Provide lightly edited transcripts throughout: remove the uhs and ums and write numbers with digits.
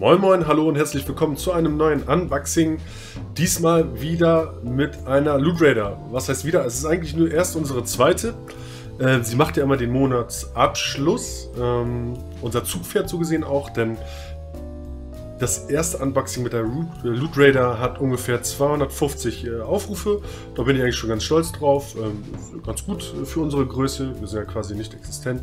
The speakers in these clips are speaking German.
Moin Moin, hallo und herzlich willkommen zu einem neuen Unboxing. Diesmal wieder mit einer Lootraider. Was heißt wieder? Es ist eigentlich nur erst unsere zweite. Sie macht ja immer den Monatsabschluss. Unser Zugpferd so gesehen auch, denn das erste Unboxing mit der Lootraider hat ungefähr 250 Aufrufe. Da bin ich eigentlich schon ganz stolz drauf. Ganz gut für unsere Größe. Wir sind ja quasi nicht existent.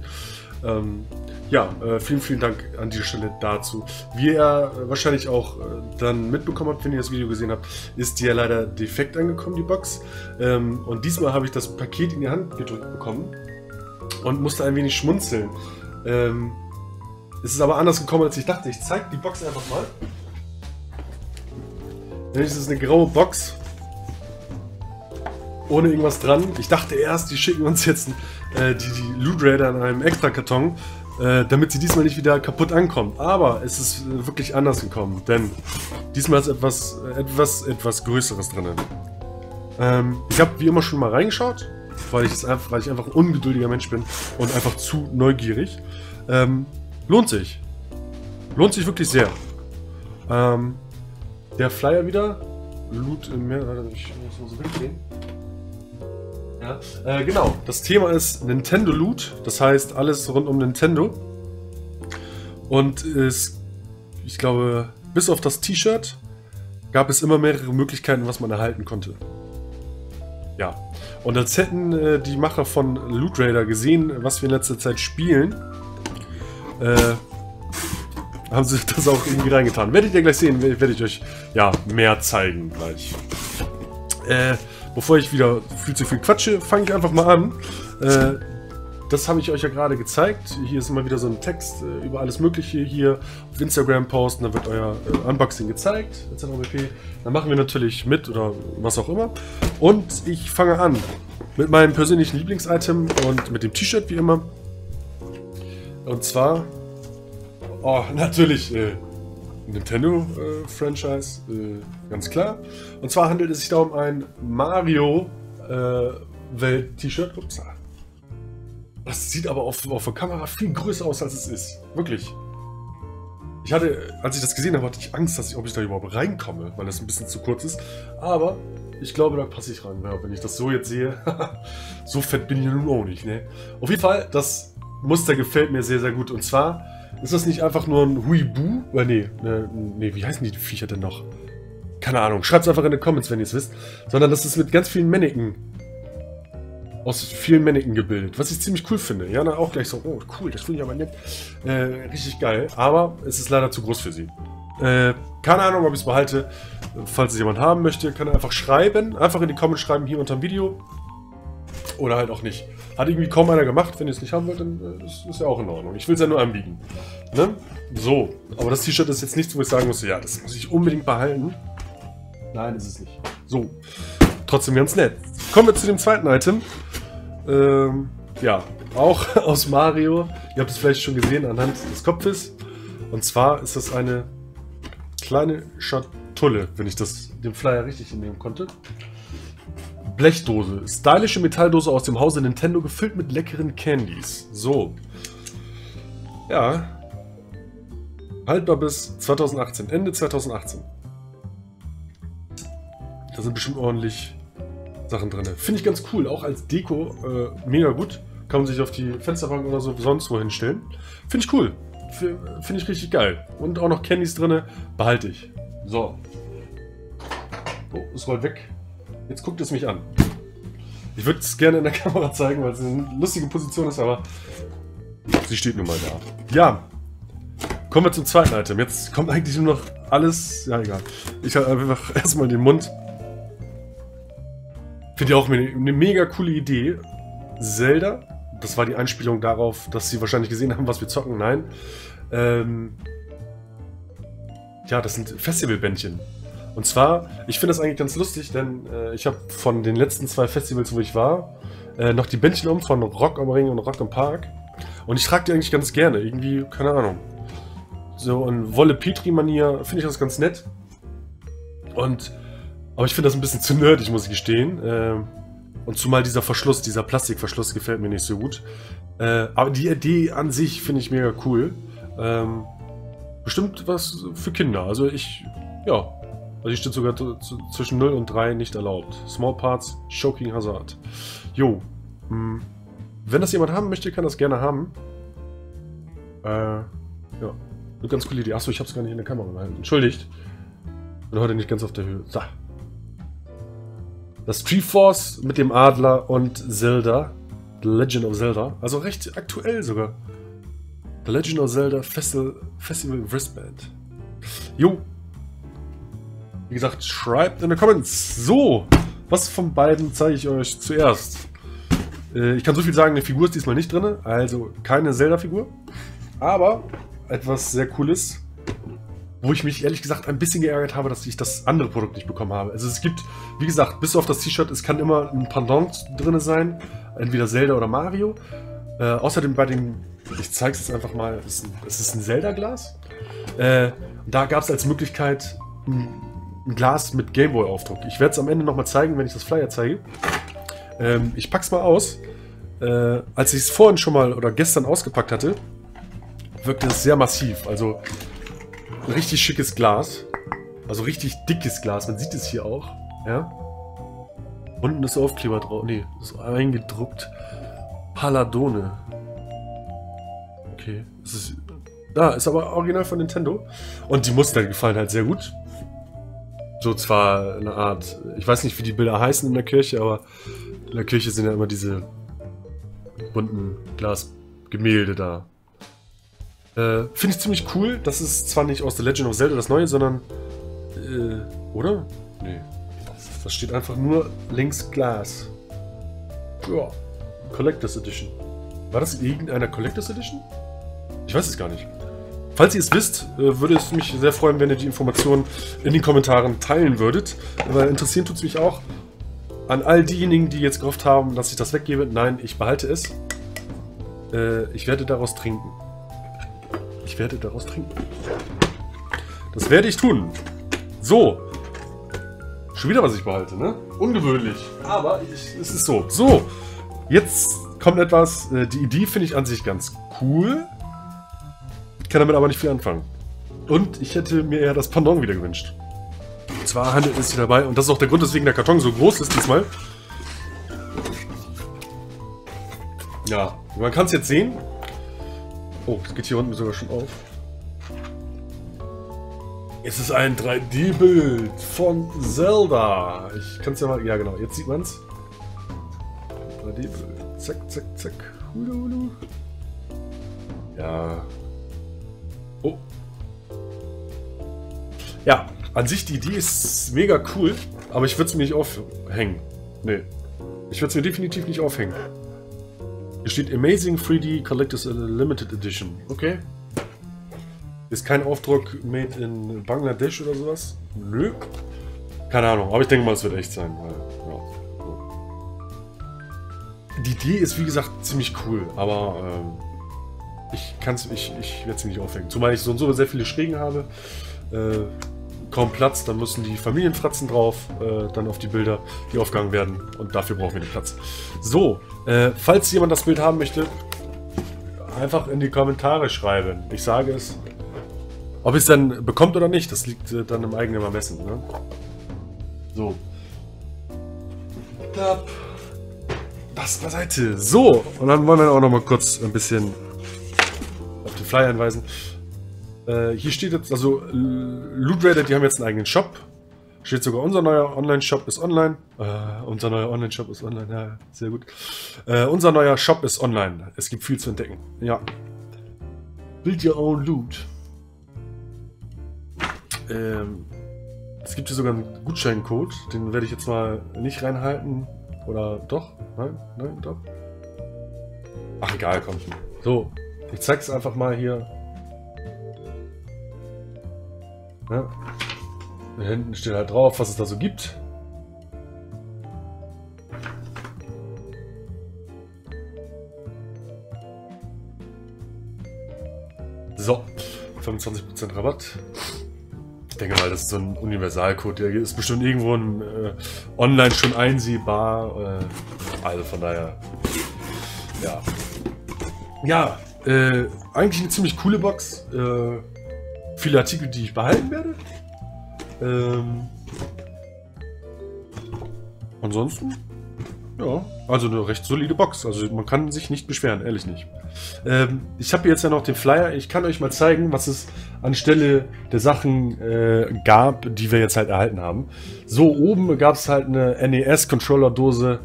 Vielen Dank an dieser Stelle dazu. Wie ihr wahrscheinlich auch dann mitbekommen habt, wenn ihr das Video gesehen habt, ist die ja leider defekt angekommen, die Box. Und diesmal habe ich das Paket in die Hand gedrückt bekommen und musste ein wenig schmunzeln. Es ist aber anders gekommen, als ich dachte. Ich zeige die Box einfach mal. Nämlich ist eine graue Box. Ohne irgendwas dran. Ich dachte erst, die schicken uns jetzt die Lootraider in einem Extra-Karton, damit sie diesmal nicht wieder kaputt ankommt. Aber es ist wirklich anders gekommen, denn diesmal ist etwas Größeres drin. Ich habe wie immer schon mal reingeschaut, weil ich einfach ein ungeduldiger Mensch bin und einfach zu neugierig. Lohnt sich. Lohnt sich wirklich sehr. Der Flyer wieder. Loot im Meer. Ich muss so weggehen. Ja, genau, das Thema ist Nintendo Loot, das heißt alles rund um Nintendo. Und ich glaube, bis auf das T-Shirt gab es immer mehrere Möglichkeiten, was man erhalten konnte. Ja, und als hätten die Macher von Lootraider gesehen, was wir in letzter Zeit spielen, haben sie das auch irgendwie reingetan. Werdet ihr gleich sehen, werde ich euch ja mehr zeigen gleich. Bevor ich wieder viel zu viel quatsche, fange ich einfach mal an. Das habe ich euch ja gerade gezeigt. Hier ist immer wieder so ein Text über alles Mögliche hier auf Instagram posten. Da wird euer Unboxing gezeigt. Dann machen wir natürlich mit oder was auch immer. Und ich fange an mit meinem persönlichen Lieblingsitem und mit dem T-Shirt wie immer. Und zwar, natürlich Nintendo-Franchise, ganz klar. Und zwar handelt es sich da um ein Mario-Welt-T-Shirt. Das sieht aber auf der Kamera viel größer aus, als es ist. Wirklich. Ich hatte, als ich das gesehen habe, hatte ich Angst, ob ich da überhaupt reinkomme, weil das ein bisschen zu kurz ist. Aber ich glaube, da passe ich rein. Ja, wenn ich das so jetzt sehe, so fett bin ich ja nun auch nicht. Ne? Auf jeden Fall, das Muster gefällt mir sehr, sehr gut. Und zwar ist das nicht einfach nur ein Huibu? Oder nee, wie heißen die Viecher denn noch? Keine Ahnung, schreibt es einfach in die Comments, wenn ihr es wisst. Sondern das ist mit ganz vielen Männchen. Aus vielen Männchen gebildet. Was ich ziemlich cool finde. Ja, dann auch gleich so, oh cool, das finde ich aber nett. Richtig geil, aber es ist leider zu groß für sie. Keine Ahnung, ob ich es behalte. Falls es jemand haben möchte, kann er einfach schreiben. Einfach in die Comments schreiben, hier unter dem Video. Oder halt auch nicht. Hat irgendwie kaum einer gemacht. Wenn ihr es nicht haben wollt, dann ist ja auch in Ordnung. Ich will es ja nur anbieten. Ne? So. Aber das T-Shirt ist jetzt nichts, wo ich sagen muss, ja, das muss ich unbedingt behalten. Nein, ist es nicht. So. Trotzdem ganz nett. Kommen wir zu dem zweiten Item. Ja. Auch aus Mario. Ihr habt es vielleicht schon gesehen anhand des Kopfes. Und zwar ist das eine kleine Schatulle, wenn ich das den Flyer richtig entnehmen konnte. Blechdose. Stylische Metalldose aus dem Hause Nintendo, gefüllt mit leckeren Candies. So. Ja. Haltbar bis 2018. Ende 2018. Da sind bestimmt ordentlich Sachen drin. Finde ich ganz cool. Auch als Deko mega gut. Kann man sich auf die Fensterbank oder so sonst wo hinstellen. Finde ich cool. Finde ich richtig geil. Und auch noch Candies drin. Behalte ich. So. Oh, es rollt weg. Jetzt guckt es mich an. Ich würde es gerne in der Kamera zeigen, weil es eine lustige Position ist, aber sie steht nun mal da. Ja, kommen wir zum zweiten Item. Jetzt kommt eigentlich nur noch alles. Ja, egal. Ich habe einfach erstmal den Mund. Finde ich auch eine mega coole Idee. Zelda. Das war die Einspielung darauf, dass sie wahrscheinlich gesehen haben, was wir zocken. Nein. Ja, das sind Festivalbändchen. Und zwar, ich finde das eigentlich ganz lustig, denn ich habe von den letzten zwei Festivals, wo ich war, noch die Bändchen um von Rock am Ring und Rock am Park. Und ich trage die eigentlich ganz gerne. Irgendwie, keine Ahnung. So in Wolle-Petri-Manier finde ich das ganz nett. Aber ich finde das ein bisschen zu nerdig, muss ich gestehen. Und zumal dieser Verschluss, dieser Plastikverschluss gefällt mir nicht so gut. Aber die Idee an sich finde ich mega cool. bestimmt was für Kinder. Also ich, ja. Also hier steht sogar zwischen 0 und 3 nicht erlaubt. Small Parts, Choking Hazard. Jo. Wenn das jemand haben möchte, kann das gerne haben. Ja. Eine ganz coole Idee. Achso, ich hab's gar nicht in der Kamera gehalten. Entschuldigt. Bin heute nicht ganz auf der Höhe. So. Das Tree Force mit dem Adler und Zelda. The Legend of Zelda. Also recht aktuell sogar. The Legend of Zelda Festival Wristband. Jo. Wie gesagt, schreibt in den Comments. So. Was von beiden zeige ich euch zuerst? Ich kann so viel sagen, eine Figur ist diesmal nicht drin. Also keine Zelda-Figur. Aber etwas sehr Cooles, wo ich mich ehrlich gesagt ein bisschen geärgert habe, dass ich das andere Produkt nicht bekommen habe. Also es gibt, wie gesagt, bis auf das T-Shirt, es kann immer ein Pendant drin sein. Entweder Zelda oder Mario. Außerdem bei den, ich zeige es jetzt einfach mal, es ist ein Zelda-Glas. Da gab es als Möglichkeit ein Glas mit Gameboy-Aufdruck. Ich werde es am Ende nochmal zeigen, wenn ich das Flyer zeige. Ich pack's mal aus. Als ich es vorhin schon mal oder gestern ausgepackt hatte, wirkte es sehr massiv. Also ein richtig schickes Glas. Also richtig dickes Glas. Man sieht es hier auch. Ja. Unten ist Aufkleber drauf. Nee, ist eingedruckt. Paladone. Okay. Da ist aber original von Nintendo. Und die Muster gefallen halt sehr gut. So zwar eine Art, ich weiß nicht, wie die Bilder heißen in der Kirche, aber in der Kirche sind ja immer diese bunten Glasgemälde da. Finde ich ziemlich cool. Das ist zwar nicht aus The Legend of Zelda das Neue, sondern... oder? Nee. Das steht einfach nur links Glas. Ja. Collectors Edition. War das in irgendeiner Collectors Edition? Ich weiß es gar nicht. Falls ihr es wisst, würde es mich sehr freuen, wenn ihr die Informationen in den Kommentaren teilen würdet. Aber interessieren tut es mich auch. An all diejenigen, die jetzt gehofft haben, dass ich das weggebe. Nein, ich behalte es. Ich werde daraus trinken. Ich werde daraus trinken. Das werde ich tun. So. Schon wieder was ich behalte, ne? Ungewöhnlich. Aber es ist so. So. Jetzt kommt etwas. Die Idee finde ich an sich ganz cool. Kann damit aber nicht viel anfangen. Und ich hätte mir ja das Pendant wieder gewünscht. Und zwar handelt es sich dabei, und das ist auch der Grund, weswegen der Karton so groß ist diesmal. Ja, man kann es jetzt sehen. Oh, es geht hier unten sogar schon auf. Es ist ein 3D-Bild von Zelda. Ich kann es ja mal... Ja, genau. Jetzt sieht man es. 3D-Bild. Zack, zack, zack. Hulu, hulu. Ja... Oh. Ja, an sich die Idee ist mega cool, aber ich würde es mir nicht aufhängen. Nee, ich würde es mir definitiv nicht aufhängen. Hier steht Amazing 3D Collectors Limited Edition. Okay. Ist kein Aufdruck made in Bangladesch oder sowas? Nö. Keine Ahnung, aber ich denke mal, es wird echt sein. Weil, ja. Die Idee ist, wie gesagt, ziemlich cool, aber... Ich werde sie nicht aufhängen. Zumal ich so und so sehr viele Schrägen habe. Kaum Platz, dann müssen die Familienfratzen drauf, dann auf die Bilder, die aufgegangen werden. Und dafür brauchen wir den Platz. So, falls jemand das Bild haben möchte, einfach in die Kommentare schreiben. Ich sage es. Ob ihr es dann bekommt oder nicht, das liegt dann im eigenen Ermessen. Ne? So. Das beiseite. So, und dann wollen wir auch noch mal kurz ein bisschen... Flyer hinweisen. Hier steht jetzt, also Lootraider, die haben jetzt einen eigenen Shop. Steht sogar, unser neuer Online-Shop ist online. Unser neuer Online-Shop ist online, ja, sehr gut. Unser neuer Shop ist online. Es gibt viel zu entdecken. Ja. Build your own loot. Es gibt hier sogar einen Gutscheincode. Den werde ich jetzt mal nicht reinhalten. Oder doch? Nein? Nein? Doch? Ach, egal, komm. So. Ich zeig's einfach mal hier. Ja. Da hinten steht halt drauf, was es da so gibt. So, 25% Rabatt. Ich denke mal, das ist so ein Universalcode. Der ist bestimmt irgendwo in, online schon einsehbar. Also von daher. Ja. Ja. Eigentlich eine ziemlich coole Box. viele Artikel, die ich behalten werde. Ansonsten, ja, also eine recht solide Box. Also man kann sich nicht beschweren, ehrlich nicht. Ich habe jetzt ja noch den Flyer. Ich kann euch mal zeigen, was es anstelle der Sachen gab, die wir jetzt halt erhalten haben. So, oben gab es halt eine NES-Controller-Dose,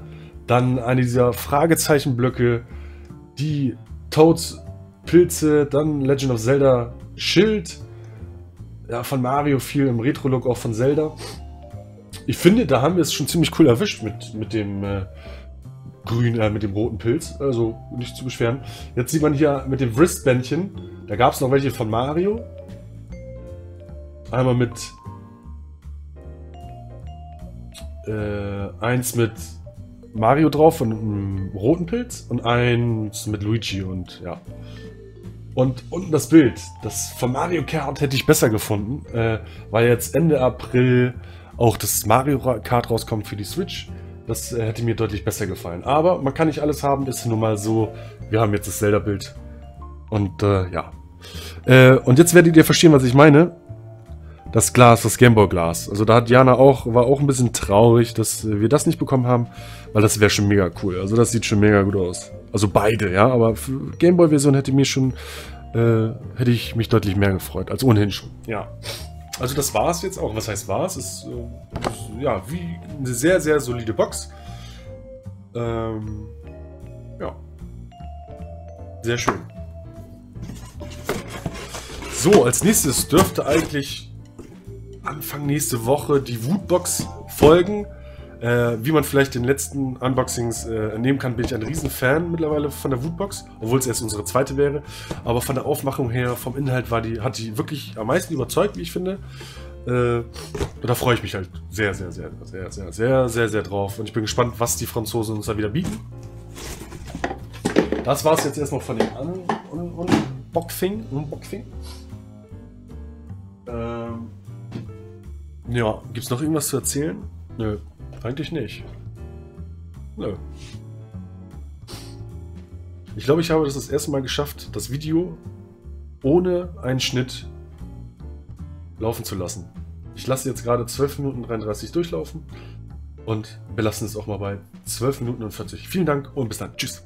dann eine dieser Fragezeichenblöcke, die Toads Pilze, dann Legend of Zelda Schild. Ja, von Mario viel im Retro-Look, auch von Zelda. Ich finde, da haben wir es schon ziemlich cool erwischt mit dem roten Pilz. Also nicht zu beschweren. Jetzt sieht man hier mit dem Wristbändchen. Da gab es noch welche von Mario. Einmal mit eins mit Mario drauf und einem roten Pilz und eins mit Luigi und ja. Und unten das Bild. Das von Mario Kart hätte ich besser gefunden, weil jetzt Ende April auch das Mario Kart rauskommt für die Switch. Das hätte mir deutlich besser gefallen. Aber man kann nicht alles haben, ist nun mal so. Wir haben jetzt das Zelda-Bild. Und ja. Und jetzt werdet ihr verstehen, was ich meine. Das Glas, das Gameboy-Glas. Also da hat Jana auch, war auch ein bisschen traurig, dass wir das nicht bekommen haben, weil das wäre schon mega cool. Also das sieht schon mega gut aus. Also beide, ja, aber für Gameboy-Version hätte ich mich deutlich mehr gefreut, als ohnehin schon. Ja, also das war es jetzt auch. Was heißt war es? Ist ja wie eine sehr, sehr solide Box. Ja, sehr schön. So, als nächstes dürfte eigentlich Anfang nächste Woche die Wootbox folgen. Wie man vielleicht den letzten Unboxings entnehmen kann, bin ich ein Riesenfan mittlerweile von der Wootbox, obwohl es erst unsere zweite wäre. Aber von der Aufmachung her, vom Inhalt hat die wirklich am meisten überzeugt, wie ich finde. Da freue ich mich halt sehr, sehr, sehr, sehr, sehr, sehr, sehr, sehr drauf. Und ich bin gespannt, was die Franzosen uns da wieder bieten. Das war es jetzt erstmal von dem Unboxing. Ja, gibt es noch irgendwas zu erzählen? Nö, eigentlich nicht. Nö. Ich glaube, ich habe das erste Mal geschafft, das Video ohne einen Schnitt laufen zu lassen. Ich lasse jetzt gerade 12 Minuten 33 durchlaufen und belassen es auch mal bei 12 Minuten und 40. Vielen Dank und bis dann. Tschüss.